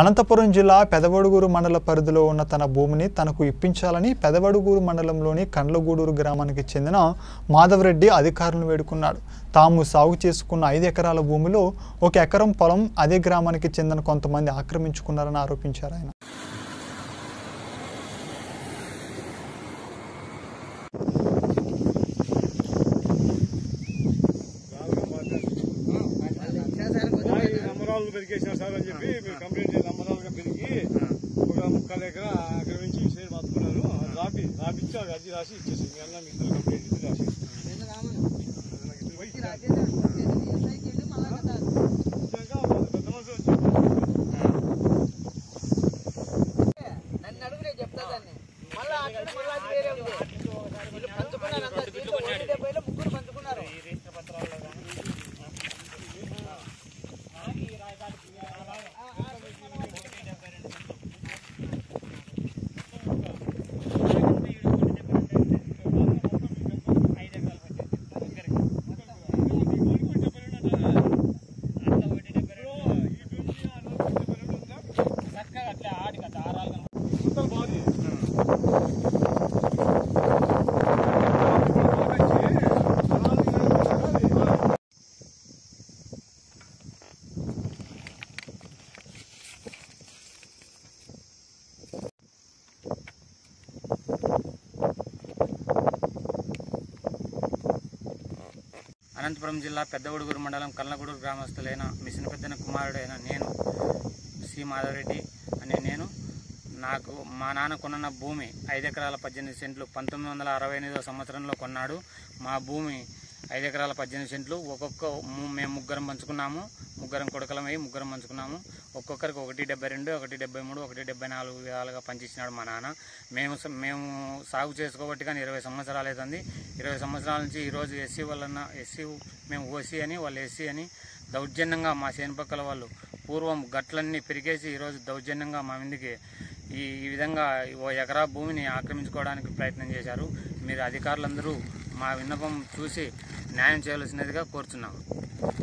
అనంతపురం జిల్లా పెద్దవడుగూరు మండల పరిధిలో ఉన్న తన భూమిని తనకు ఇప్పించాలని పెద్దవడుగూరు మండలంలోని కండ్లగూడూరు గ్రామానికి చెందిన మాధవరెడ్డి అధికారులను వేడుకున్నాడు. తాము సాగు చేసుకున్న 5 ఎకరాల భూమిలో 1 ఎకరం పొలం అదే గ్రామానికి చెందిన కొంతమంది ఆక్రమించుకున్నారని ఆరోపించారు. ఆయన సార్ అని చెప్పి మీరు కంప్లీట్ చేసి అమ్మరాలుగా పెరిగి ఒక 30 ఎకరా అక్కడ నుంచి షేర్ పట్టుకున్నారు. రాపి రాపిచ్చి అర్జీ రాసి ఇచ్చేసి మీ అన్న మీకు కంప్లీట్ ఇద్దరు రాసి అనంతపురం జిల్లా పెద్దవడుగూరు మండలం కండ్లగూడూరు గ్రామస్తులైన మిషన్ పెద్దన కుమారుడైన నేను సి మాధవరెడ్డి అనే నాకు మా నాన్న కొన్న భూమి 5 ఎకరాల 18 సెంట్లు 1968వ సంవత్సరంలో కొన్నాడు. మా భూమి 5 ఎకరాల 18 సెంట్లు ఒక్కొక్క మేము ముగ్గురం కొడుకలమై ముగ్గురం పంచుకున్నాము. ఒక్కొక్కరికి 1.72 1.73 1.74 విధాలుగా పంచిస్తున్నాడు మా నాన్న. మేము సాగు చేసుకోబట్టి కానీ 20 సంవత్సరాలు అవుతుంది. 20 సంవత్సరాల నుంచి ఈరోజు ఎస్సీ మేము ఓసీ అని వాళ్ళు ఎస్సీ అని దౌర్జన్యంగా మా చేనుపక్కల వాళ్ళు పూర్వం గట్లన్నీ పెరిగేసి ఈరోజు దౌర్జన్యంగా మా ముందుకి ఈ విధంగా 1 ఎకరా భూమిని ఆక్రమించుకోవడానికి ప్రయత్నం చేశారు. మీరు అధికారులందరూ మా విన్నపం చూసి న్యాయం చేయవలసినదిగా కోరుచున్నాము.